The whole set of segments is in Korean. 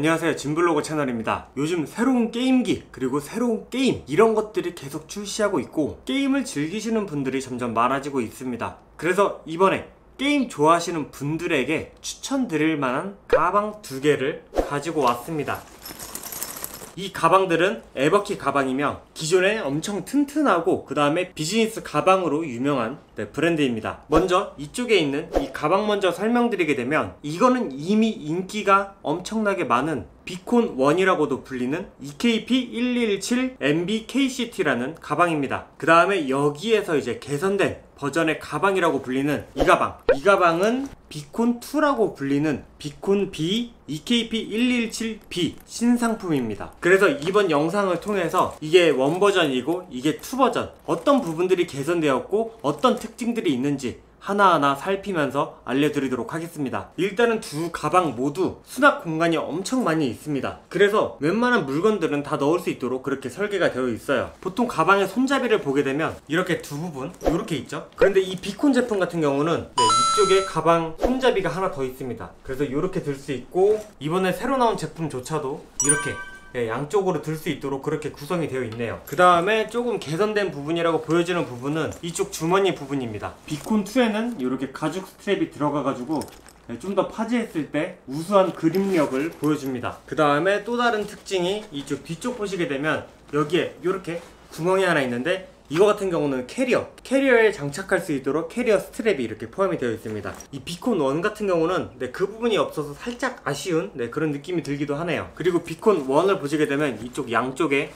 안녕하세요, 진블로그 채널입니다. 요즘 새로운 게임기 그리고 새로운 게임 이런 것들이 계속 출시하고 있고 게임을 즐기시는 분들이 점점 많아지고 있습니다. 그래서 이번에 게임 좋아하시는 분들에게 추천드릴 만한 가방 2개를 가지고 왔습니다. 이 가방들은 에버키 가방이며 기존에 엄청 튼튼하고 그 다음에 비즈니스 가방으로 유명한 브랜드입니다. 먼저 이쪽에 있는 이 가방 먼저 설명드리게 되면 이거는 이미 인기가 엄청나게 많은 비콘1이라고도 불리는 EKP117B KCT라는 가방입니다. 그 다음에 여기에서 이제 개선된 버전의 가방이라고 불리는 이 가방, 이 가방은 비콘2라고 불리는 비콘B EKP117B 신상품입니다. 그래서 이번 영상을 통해서 이게 1버전이고 이게 2버전, 어떤 부분들이 개선되었고 어떤 특징들이 있는지 하나하나 살피면서 알려드리도록 하겠습니다. 일단은 두 가방 모두 수납 공간이 엄청 많이 있습니다. 그래서 웬만한 물건들은 다 넣을 수 있도록 그렇게 설계가 되어 있어요. 보통 가방의 손잡이를 보게 되면 이렇게 두 부분 이렇게 있죠. 그런데 이 비콘 제품 같은 경우는 이쪽에 가방 손잡이가 하나 더 있습니다. 그래서 이렇게 들 수 있고 이번에 새로 나온 제품조차도 이렇게 양쪽으로 들 수 있도록 그렇게 구성이 되어 있네요. 그 다음에 조금 개선된 부분이라고 보여지는 부분은 이쪽 주머니 부분입니다. 비콘2에는 이렇게 가죽 스트랩이 들어가가지고 좀 더 파지했을 때 우수한 그립력을 보여줍니다. 그 다음에 또 다른 특징이 이쪽 뒤쪽 보시게 되면 여기에 이렇게 구멍이 하나 있는데 이거 같은 경우는 캐리어에 장착할 수 있도록 캐리어 스트랩이 이렇게 포함이 되어 있습니다. 이 비콘1 같은 경우는 그 부분이 없어서 살짝 아쉬운 그런 느낌이 들기도 하네요. 그리고 비콘1을 보시게 되면 이쪽 양쪽에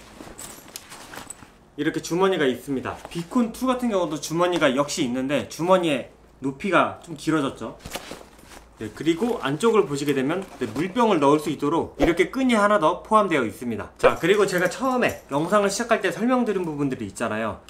이렇게 주머니가 있습니다. 비콘2 같은 경우도 주머니가 역시 있는데 주머니의 높이가 좀 길어졌죠. 그리고 안쪽을 보시게 되면 물병을 넣을 수 있도록 이렇게 끈이 하나 더 포함되어 있습니다. 자, 그리고 제가 처음에 영상을 시작할 때 설명드린 부분들이 있잖아요.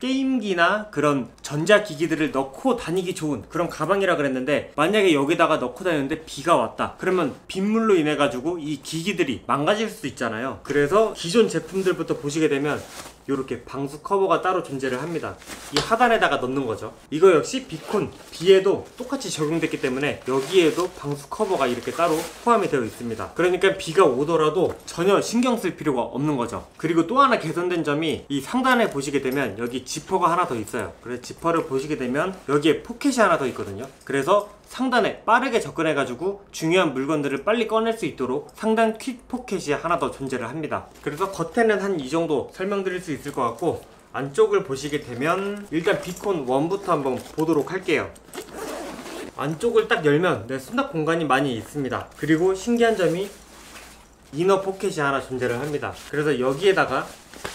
게임기나 그런 전자기기들을 넣고 다니기 좋은 그런 가방이라 그랬는데 만약에 여기다가 넣고 다니는데 비가 왔다 그러면 빗물로 인해 가지고 이 기기들이 망가질 수도 있잖아요. 그래서 기존 제품들부터 보시게 되면 이렇게 방수 커버가 따로 존재를 합니다. 이 하단에다가 넣는 거죠. 이거 역시 비콘B에도 똑같이 적용됐기 때문에 여기에도 방수 커버가 이렇게 따로 포함이 되어 있습니다. 그러니까 비가 오더라도 전혀 신경 쓸 필요가 없는 거죠. 그리고 또 하나 개선된 점이 이 상단에 보시게 되면 여기 지퍼가 하나 더 있어요. 그래서 지퍼를 보시게 되면 여기에 포켓이 하나 더 있거든요. 그래서 상단에 빠르게 접근해가지고 중요한 물건들을 빨리 꺼낼 수 있도록 상단 퀵 포켓이 하나 더 존재를 합니다. 그래서 겉에는 한 이 정도 설명드릴 수 있을 것 같고 안쪽을 보시게 되면 일단 비콘1부터 한번 보도록 할게요. 안쪽을 딱 열면 수납 공간이 많이 있습니다. 그리고 신기한 점이 이너 포켓이 하나 존재를 합니다. 그래서 여기에다가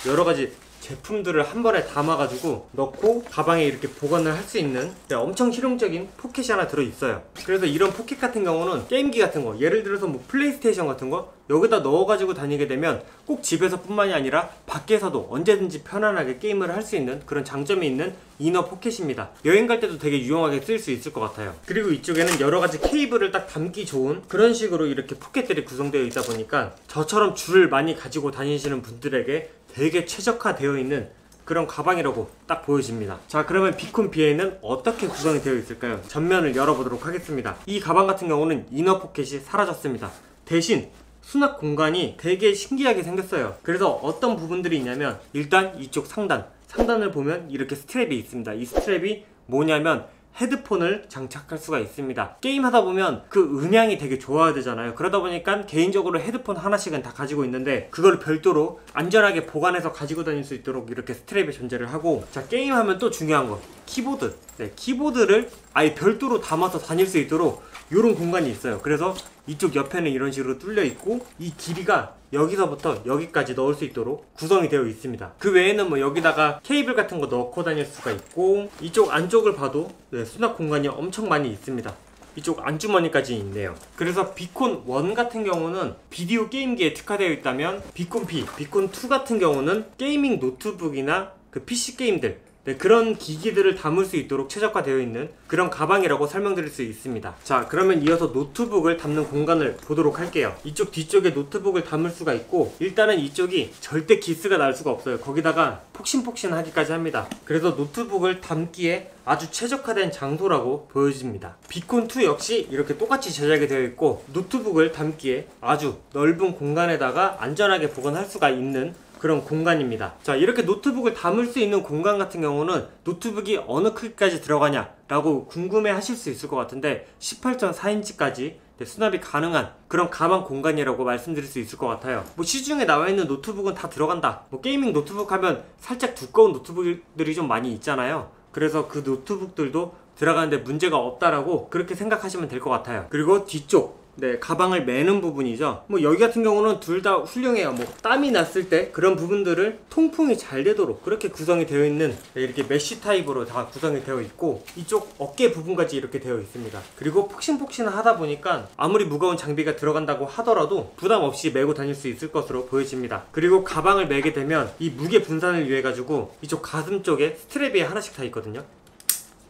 여러가지 제품들을 한 번에 담아가지고 넣고 가방에 이렇게 보관을 할 수 있는 엄청 실용적인 포켓이 하나 들어있어요. 그래서 이런 포켓 같은 경우는 게임기 같은 거, 예를 들어서 뭐 플레이스테이션 같은 거 여기다 넣어가지고 다니게 되면 꼭 집에서 뿐만이 아니라 밖에서도 언제든지 편안하게 게임을 할 수 있는 그런 장점이 있는 이너 포켓입니다. 여행 갈 때도 되게 유용하게 쓸 수 있을 것 같아요. 그리고 이쪽에는 여러가지 케이블을 딱 담기 좋은 그런 식으로 이렇게 포켓들이 구성되어 있다 보니까 저처럼 줄을 많이 가지고 다니시는 분들에게 되게 최적화되어 있는 그런 가방이라고 딱 보여집니다. 자, 그러면 비콘B에는 어떻게 구성이 되어 있을까요? 전면을 열어보도록 하겠습니다. 이 가방 같은 경우는 이너 포켓이 사라졌습니다. 대신 수납 공간이 되게 신기하게 생겼어요. 그래서 어떤 부분들이 있냐면 일단 이쪽 상단을 보면 이렇게 스트랩이 있습니다. 이 스트랩이 뭐냐면 헤드폰을 장착할 수가 있습니다. 게임하다 보면 그 음향이 되게 좋아야 되잖아요. 그러다 보니까 개인적으로 헤드폰 하나씩은 다 가지고 있는데 그걸 별도로 안전하게 보관해서 가지고 다닐 수 있도록 이렇게 스트랩이 존재를 하고, 자, 게임하면 또 중요한 거 키보드, 키보드를 아예 별도로 담아서 다닐 수 있도록 이런 공간이 있어요. 그래서 이쪽 옆에는 이런 식으로 뚫려 있고 이 길이가 여기서부터 여기까지 넣을 수 있도록 구성이 되어 있습니다. 그 외에는 뭐 여기다가 케이블 같은 거 넣고 다닐 수가 있고 이쪽 안쪽을 봐도 수납 공간이 엄청 많이 있습니다. 이쪽 안주머니까지 있네요. 그래서 비콘1 같은 경우는 비디오 게임기에 특화되어 있다면 비콘B, 비콘2 같은 경우는 게이밍 노트북이나 그 PC 게임들 네, 그런 기기들을 담을 수 있도록 최적화되어 있는 그런 가방이라고 설명드릴 수 있습니다. 자, 그러면 이어서 노트북을 담는 공간을 보도록 할게요. 이쪽 뒤쪽에 노트북을 담을 수가 있고, 일단은 이쪽이 절대 기스가 날 수가 없어요. 거기다가 폭신폭신하기까지 합니다. 그래서 노트북을 담기에 아주 최적화된 장소라고 보여집니다. 비콘2 역시 이렇게 똑같이 제작이 되어 있고, 노트북을 담기에 아주 넓은 공간에다가 안전하게 보관할 수가 있는 그런 공간입니다. 자, 이렇게 노트북을 담을 수 있는 공간 같은 경우는 노트북이 어느 크기까지 들어가냐 라고 궁금해 하실 수 있을 것 같은데, 18.4인치까지 수납이 가능한 그런 가방 공간이라고 말씀드릴 수 있을 것 같아요. 뭐 시중에 나와 있는 노트북은 다 들어간다, 뭐 게이밍 노트북 하면 살짝 두꺼운 노트북들이 좀 많이 있잖아요. 그래서 그 노트북들도 들어가는데 문제가 없다라고 그렇게 생각하시면 될 것 같아요. 그리고 뒤쪽, 네, 가방을 매는 부분이죠. 뭐 여기 같은 경우는 둘 다 훌륭해요. 뭐 땀이 났을 때 그런 부분들을 통풍이 잘 되도록 그렇게 구성이 되어 있는, 네, 이렇게 메쉬 타입으로 다 구성이 되어 있고, 이쪽 어깨 부분까지 이렇게 되어 있습니다. 그리고 폭신폭신하다 보니까 아무리 무거운 장비가 들어간다고 하더라도 부담 없이 메고 다닐 수 있을 것으로 보여집니다. 그리고 가방을 메게 되면 이 무게 분산을 위해 가지고 이쪽 가슴 쪽에 스트랩이 하나씩 다 있거든요.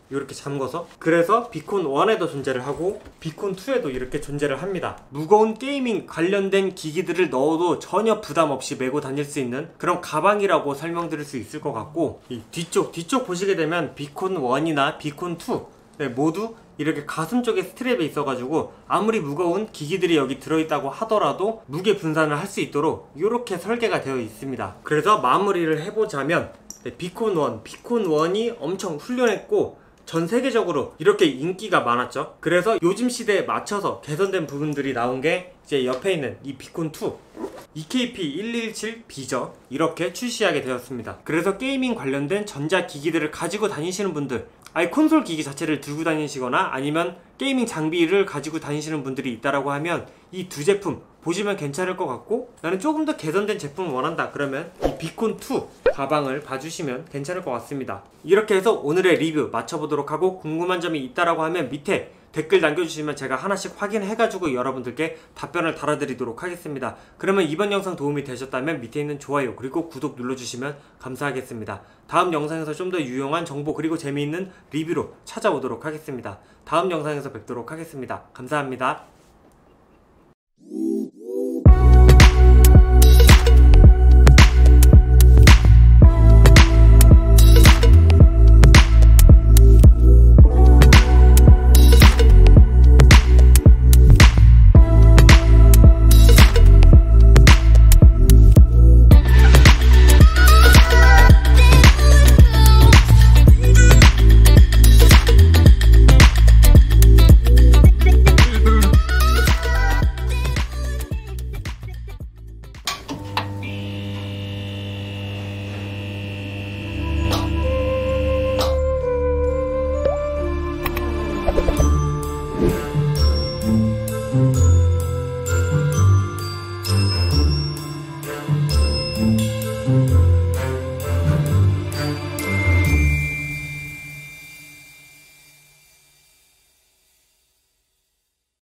이렇게 잠궈서, 그래서 비콘1에도 존재를 하고 비콘2에도 이렇게 존재를 합니다. 무거운 게이밍 관련된 기기들을 넣어도 전혀 부담 없이 메고 다닐 수 있는 그런 가방이라고 설명드릴 수 있을 것 같고, 이 뒤쪽 보시게 되면 비콘1이나 비콘2, 네, 모두 이렇게 가슴 쪽에 스트랩이 있어가지고 아무리 무거운 기기들이 여기 들어있다고 하더라도 무게 분산을 할 수 있도록 이렇게 설계가 되어 있습니다. 그래서 마무리를 해보자면, 네, 비콘1이 엄청 훌륭했고 전 세계적으로 이렇게 인기가 많았죠. 그래서 요즘 시대에 맞춰서 개선된 부분들이 나온 게 이제 옆에 있는 이 비콘2 EKP117B죠. 이렇게 출시하게 되었습니다. 그래서 게이밍 관련된 전자기기들을 가지고 다니시는 분들, 아예 콘솔 기기 자체를 들고 다니시거나 아니면 게이밍 장비를 가지고 다니시는 분들이 있다라고 하면 이 두 제품 보시면 괜찮을 것 같고, 나는 조금 더 개선된 제품을 원한다 그러면 이 비콘2 가방을 봐주시면 괜찮을 것 같습니다. 이렇게 해서 오늘의 리뷰 마쳐보도록 하고, 궁금한 점이 있다라고 하면 밑에 댓글 남겨주시면 제가 하나씩 확인해가지고 여러분들께 답변을 달아드리도록 하겠습니다. 그러면 이번 영상 도움이 되셨다면 밑에 있는 좋아요 그리고 구독 눌러주시면 감사하겠습니다. 다음 영상에서 좀 더 유용한 정보 그리고 재미있는 리뷰로 찾아오도록 하겠습니다. 다음 영상에서 뵙도록 하겠습니다. 감사합니다.